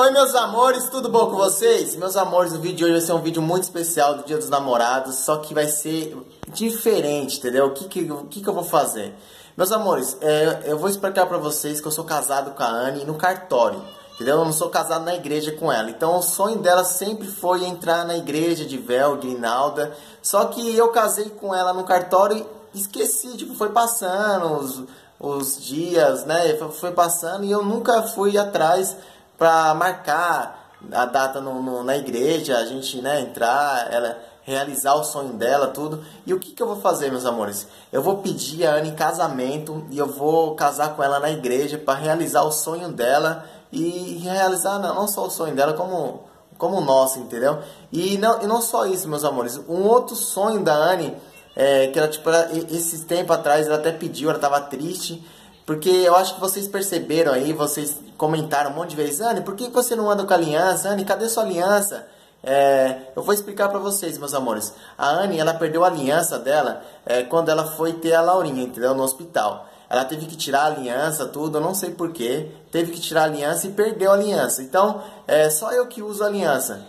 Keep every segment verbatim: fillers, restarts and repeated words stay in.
Oi meus amores, tudo bom com vocês? Meus amores, o vídeo de hoje vai ser um vídeo muito especial do Dia dos Namorados, só que vai ser diferente, entendeu? O que que, o que, que eu vou fazer? Meus amores, é, eu vou explicar pra vocês que eu sou casado com a Anne no cartório, entendeu? Eu não sou casado na igreja com ela, então o sonho dela sempre foi entrar na igreja de véu, grinalda, só que eu casei com ela no cartório e esqueci, tipo, foi passando os, os dias, né? Foi passando e eu nunca fui atrás para marcar a data no, no, na igreja, a gente, né, entrar, ela realizar o sonho dela, tudo. E o que que eu vou fazer, meus amores? Eu vou pedir a Anne em casamento e eu vou casar com ela na igreja para realizar o sonho dela e realizar não, não só o sonho dela, como, como o nosso, entendeu? E não, e não só isso, meus amores. Um outro sonho da Anne, é, que ela, tipo, ela, esse tempo atrás ela até pediu, ela estava triste, porque eu acho que vocês perceberam aí, vocês comentaram um monte de vezes, Anne, por que você não anda com a aliança? Anne, cadê sua aliança? É, eu vou explicar pra vocês, meus amores. A Anne, ela perdeu a aliança dela é, quando ela foi ter a Laurinha, entendeu? No hospital. Ela teve que tirar a aliança, tudo, eu não sei porquê. Teve que tirar a aliança e perdeu a aliança. Então, é só eu que uso a aliança.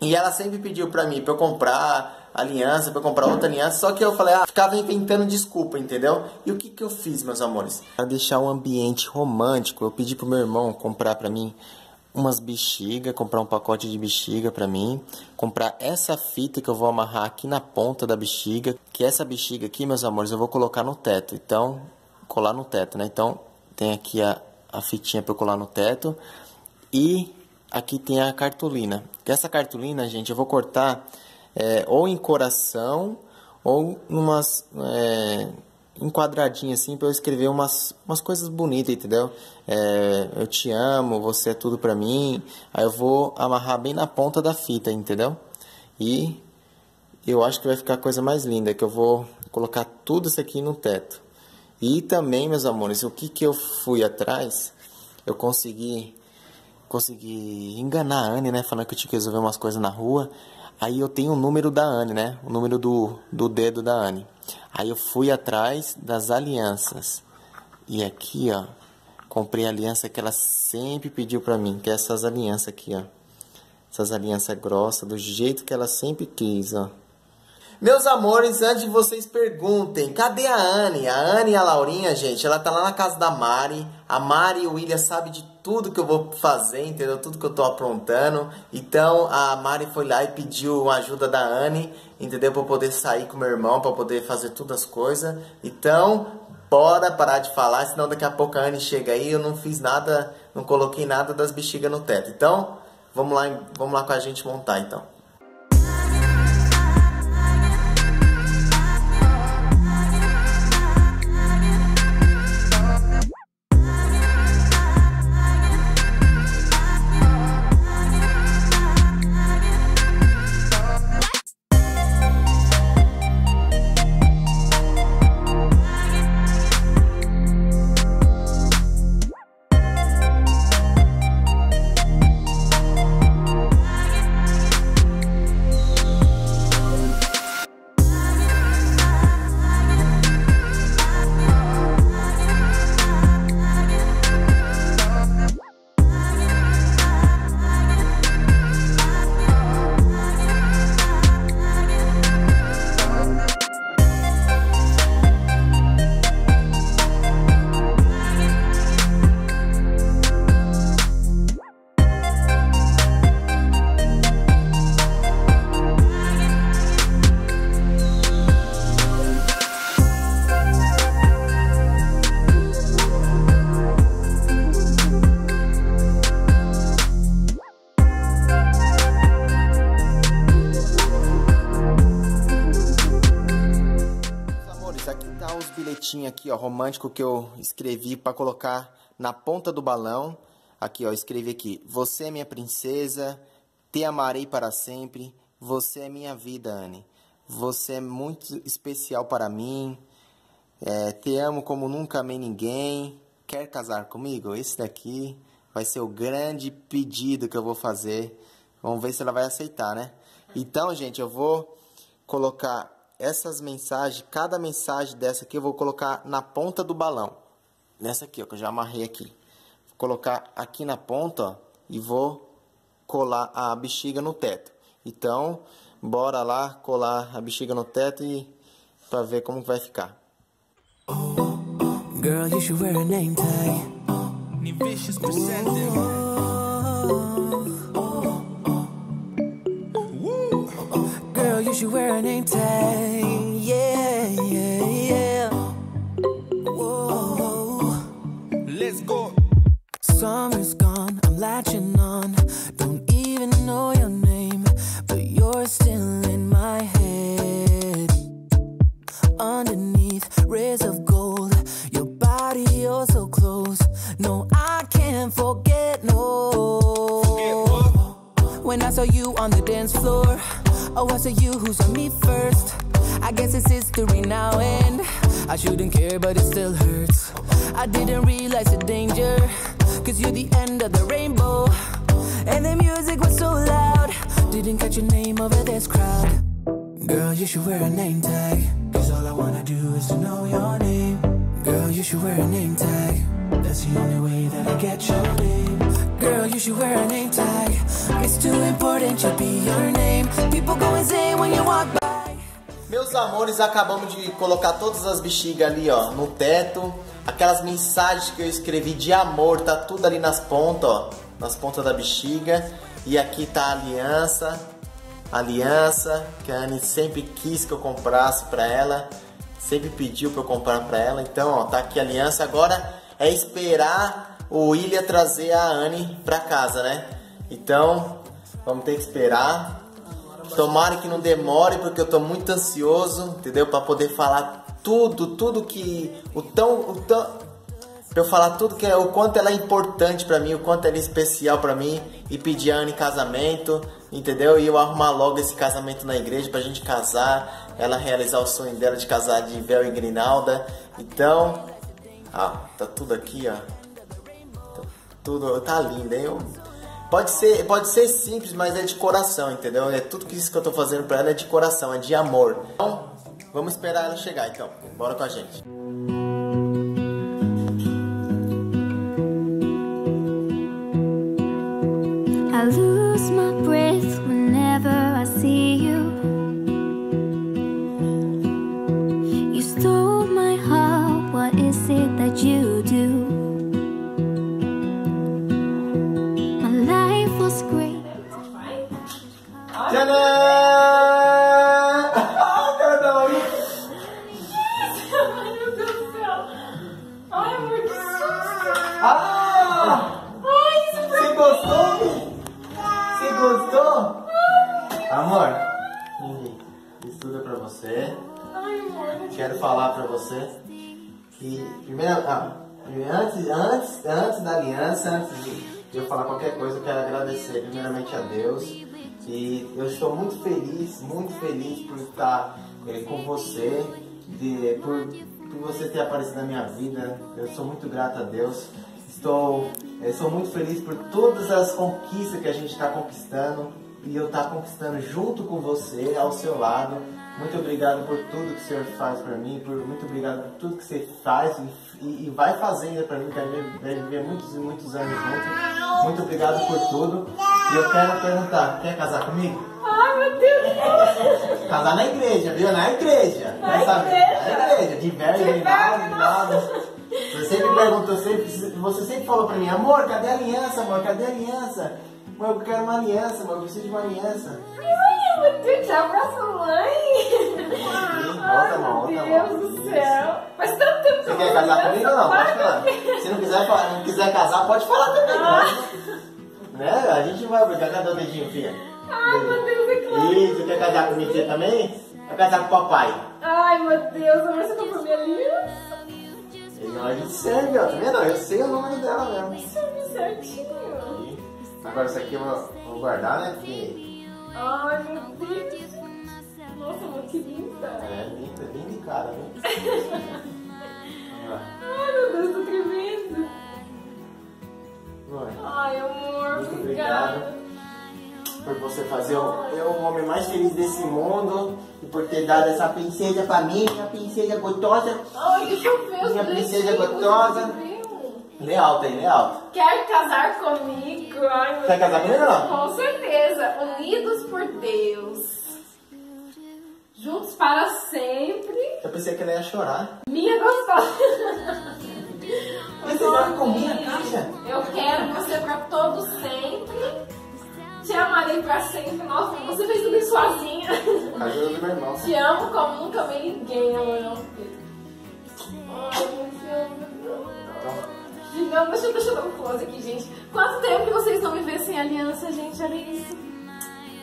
E ela sempre pediu pra mim, pra eu comprar aliança, pra comprar outra aliança, só que eu falei, ah, ficava inventando desculpa, entendeu? E o que que eu fiz, meus amores? Pra deixar um ambiente romântico, eu pedi pro meu irmão comprar pra mim umas bexigas, comprar um pacote de bexiga pra mim, comprar essa fita que eu vou amarrar aqui na ponta da bexiga, que essa bexiga aqui, meus amores, eu vou colocar no teto, então, colar no teto, né? Então, tem aqui a, a fitinha pra eu colar no teto, e aqui tem a cartolina. Que essa cartolina, gente, eu vou cortar É, ou em coração, ou numas, é, em quadradinho assim, pra eu escrever umas, umas coisas bonitas, entendeu? É, eu te amo, você é tudo pra mim. Aí eu vou amarrar bem na ponta da fita, entendeu? E eu acho que vai ficar a coisa mais linda, que eu vou colocar tudo isso aqui no teto. E também, meus amores, o que que eu fui atrás, eu consegui, consegui enganar a Anne, né? Falando que eu tinha que resolver umas coisas na rua. Aí eu tenho o número da Anne, né? O número do, do dedo da Anne. Aí eu fui atrás das alianças. E aqui, ó, comprei a aliança que ela sempre pediu pra mim, que é essas alianças aqui, ó. Essas alianças grossas, do jeito que ela sempre quis, ó. Meus amores, antes de vocês perguntem, cadê a Anne? A Anne e a Laurinha, gente, ela tá lá na casa da Mari. A Mari e o William sabem de tudo que eu vou fazer, entendeu? Tudo que eu tô aprontando. Então, a Mari foi lá e pediu uma ajuda da Anne, entendeu? Pra eu poder sair com meu irmão, pra eu poder fazer todas as coisas. Então, bora parar de falar, senão daqui a pouco a Anne chega aí. Eu não fiz nada, não coloquei nada das bexigas no teto. Então, vamos lá, vamos lá com a gente montar, então. Aqui, ó, romântico, que eu escrevi para colocar na ponta do balão. Aqui, ó, escrevi aqui: você é minha princesa, te amarei para sempre, você é minha vida, Anne, você é muito especial para mim, é, te amo como nunca amei ninguém, quer casar comigo? Esse daqui vai ser o grande pedido que eu vou fazer, vamos ver se ela vai aceitar, né? Então, gente, eu vou colocar essas mensagens, cada mensagem dessa aqui eu vou colocar na ponta do balão. Nessa aqui, ó, que eu já amarrei aqui. Vou colocar aqui na ponta, ó, e vou colar a bexiga no teto. Então, bora lá colar a bexiga no teto e para ver como vai ficar. Girl, you should wear a name tag. Nivicious presented. Girl, you should wear a name tag. Yeah, yeah, yeah. Whoa. Let's go. Summer's gone, I'm latching on. Don't even know your name, but you're still in my head. Underneath rays of gold, your body, you're so close. No, I can't forget, no. When I saw you on the dance floor, oh, I saw you who saw me first. I guess it's history now and I shouldn't care, but it still hurts. I didn't realize the danger, cause you're the end of the rainbow. And the music was so loud, didn't catch your name over this crowd. Girl, you should wear a name tag, cause all I wanna do is to know your name. Girl, you should wear a name tag, that's the only way that I get your name. Girl, you should wear a name tag, it's too important to be your name. People go insane when you walk by. Meus amores, acabamos de colocar todas as bexigas ali, ó, no teto. Aquelas mensagens que eu escrevi de amor, tá tudo ali nas pontas, ó, nas pontas da bexiga. E aqui tá a aliança, a aliança que a Anne sempre quis que eu comprasse pra ela, sempre pediu pra eu comprar pra ela. Então, ó, tá aqui a aliança. Agora é esperar o William trazer a Anne pra casa, né? Então, vamos ter que esperar. Tomara que não demore, porque eu tô muito ansioso, entendeu? Pra poder falar tudo, tudo que, o tão, o tão, pra eu falar tudo que é, o quanto ela é importante pra mim, o quanto ela é especial pra mim, e pedir a Anne em casamento, entendeu? E eu arrumar logo esse casamento na igreja pra gente casar, ela realizar o sonho dela de casar de véu e grinalda. Então, ah, tá tudo aqui, ó, tá, tudo, tá lindo, hein? Eu, pode ser, pode ser simples, mas é de coração, entendeu? É tudo que isso que eu tô fazendo pra ela é de coração, é de amor. Então, vamos esperar ela chegar, então. Bora com a gente. I lose my breath whenever I see you. You stole my heart, what is it that you do? My life was great. Amor, isso é pra você. Quero falar pra você que, primeiro, ah, antes, antes, antes da aliança, antes de, de eu falar qualquer coisa, eu quero agradecer primeiramente a Deus. E eu estou muito feliz, muito feliz por estar eh, com você, de, por, por você ter aparecido na minha vida. Eu sou muito grato a Deus. Estou, eh, sou muito feliz por todas as conquistas que a gente está conquistando. E eu estar conquistando junto com você, ao seu lado. Muito obrigado por tudo que o Senhor faz para mim, por, muito obrigado por tudo que você faz e, e vai fazendo para mim, que a gente vai viver muitos e muitos anos juntos. Muito obrigado por tudo. E eu quero perguntar, quer casar comigo? Ai, meu Deus! Casar na igreja, viu? Na igreja! Na igreja! Na igreja, de velho, de nada, de nada. Você me perguntou, sempre, você sempre falou para mim, amor, cadê a aliança, amor? Cadê a aliança? Eu quero uma aliança, mas eu preciso de uma aliança. Ai, meu Deus, já pra sua mãe. Ai, meu Deus do céu. Mas tanto tempo. Você quer casar comigo ou não? Pode falar. Se não quiser, não quiser casar, pode falar também. Mas, né? A gente vai brigar. Cadê o dedinho, filha? Ai, meu Deus, é claro. Isso, quer casar comigo também? Vai casar com o papai. Ai, meu Deus, amor, você comprou minha aliança? Não, a gente serve, ó. Tá vendo? Eu sei o número dela mesmo. Isso é certinho. Agora isso aqui eu vou guardar, né? Porque... Ai, meu Deus! Nossa, amor, que linda! É, linda, linda e cara, né? Ai, meu Deus, tô tremendo! Oi. Ai, amor, muito obrigado. obrigado por você fazer o, eu, o homem mais feliz desse mundo e por ter dado essa princesa pra mim, minha princesa gostosa. Ai, deixa eu ver os dois. Minha princesa gostosa. Lê alto aí, lê alto. Quer casar comigo? Ai, meu Quer Deus. casar comigo não? Com certeza. Unidos por Deus. Juntos para sempre. Eu pensei que ela ia chorar. Minha gostosa. Mas você vai com minha, Kátia? Eu quero você para todo sempre. Te amarei pra sempre. Nossa, você fez tudo isso sozinha. Ajuda do meu irmão. Te amo como nunca amei ninguém, amor. Ai, meu Deus. Gigante, deixa eu, deixa eu dar um close aqui, gente. Quanto tempo que vocês não me veem sem aliança, gente? Olha isso.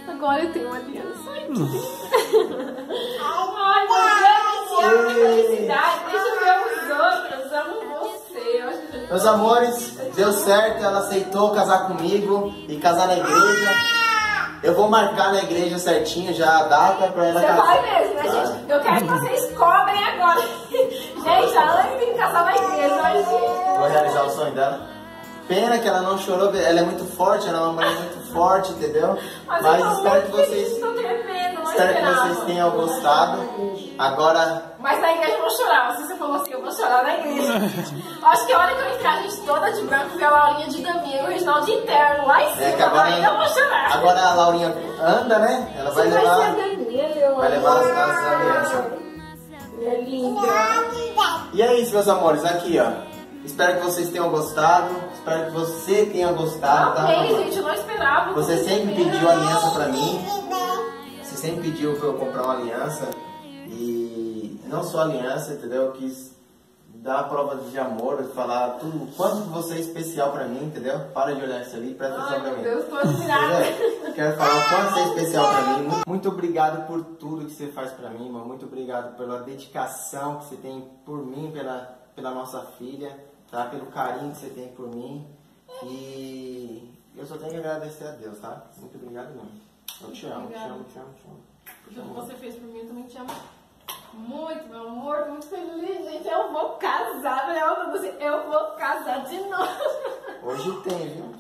Agora eu tenho uma aliança. Ai, que linda. Ai, meu Deus, que felicidade. Deixa eu ver os outros. Amo você. Eu acho que... Meus amores, deu certo, ela aceitou casar comigo e casar na igreja. Eu vou marcar na igreja certinho já a data pra ela Você casar. Você vai mesmo, né, gente? Eu quero que vocês cobrem agora. Gente, a Anne tem que casar na igreja, mas gente... Vou realizar o sonho dela. Pena que ela não chorou, ela é muito forte, ela é uma mulher muito forte, entendeu? Mas, mas espero que vocês... Tremendo, espero que vocês tenham gostado. Agora... Mas na igreja eu vou chorar. Se você falou assim, eu vou chorar na igreja. Acho que a hora que eu entrar, a gente toda de branco, vê a Laurinha de Damião e o Reginaldo de interno lá em cima. É, agora, eu vou chorar. Agora a Laurinha anda, né? Ela vai você levar... Vai, Daniel, vai levar as casas da aliança. É linda. E é isso, meus amores. Aqui, ó. Espero que vocês tenham gostado. Espero que você tenha gostado. Tá? Amei, gente. Eu não esperava. Você sempre pediu aliança pra mim. Você sempre pediu pra eu comprar uma aliança. E não só aliança, entendeu? Eu quis dar a prova de amor, falar tudo, o quanto você é especial pra mim, entendeu? Para de olhar isso ali, presta atenção pra mim. Ai, meu Deus, tô admirada. Quero falar o quanto você é especial pra mim. Muito obrigado por tudo que você faz pra mim, irmão. Muito obrigado pela dedicação que você tem por mim, pela, pela nossa filha, tá? Pelo carinho que você tem por mim. E eu só tenho que agradecer a Deus, tá? Muito obrigado mesmo. Eu te amo, te amo, te amo, te amo. Porque o que você fez por mim, eu também te amo. Muito, meu amor, muito feliz, gente. Eu vou casar, meu amor. Você, eu vou casar de novo. Hoje tem, viu?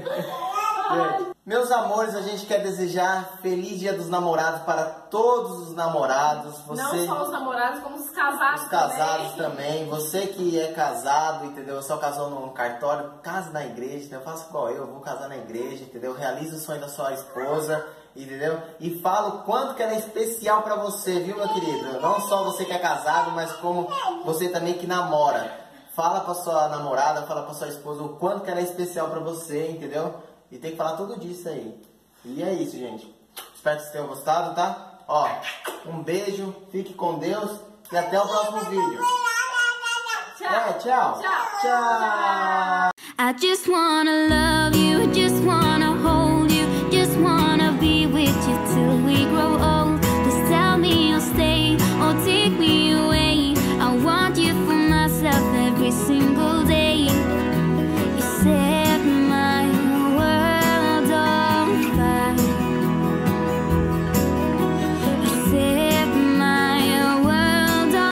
É. Meus amores, a gente quer desejar feliz dia dos namorados para todos os namorados. Você, não só os namorados, como os casados. Os casados também. também. Você que é casado, entendeu? Só casou no cartório, casa na igreja, entendeu? Faça igual eu, vou casar na igreja, entendeu? Realiza o sonho da sua esposa. Entendeu? E fala o quanto que ela é especial pra você, viu, meu querido? Não só você que é casado, mas como você também que namora. Fala pra sua namorada, fala pra sua esposa o quanto que ela é especial pra você, entendeu? E tem que falar tudo disso aí. E é isso, gente. Espero que vocês tenham gostado, tá? Ó, um beijo, fique com Deus e até o próximo vídeo. Tchau. É, tchau. Tchau. Tchau. I just wanna love you, I just wanna hold you, just wanna be with you till we grow old. Just tell me I'll stay or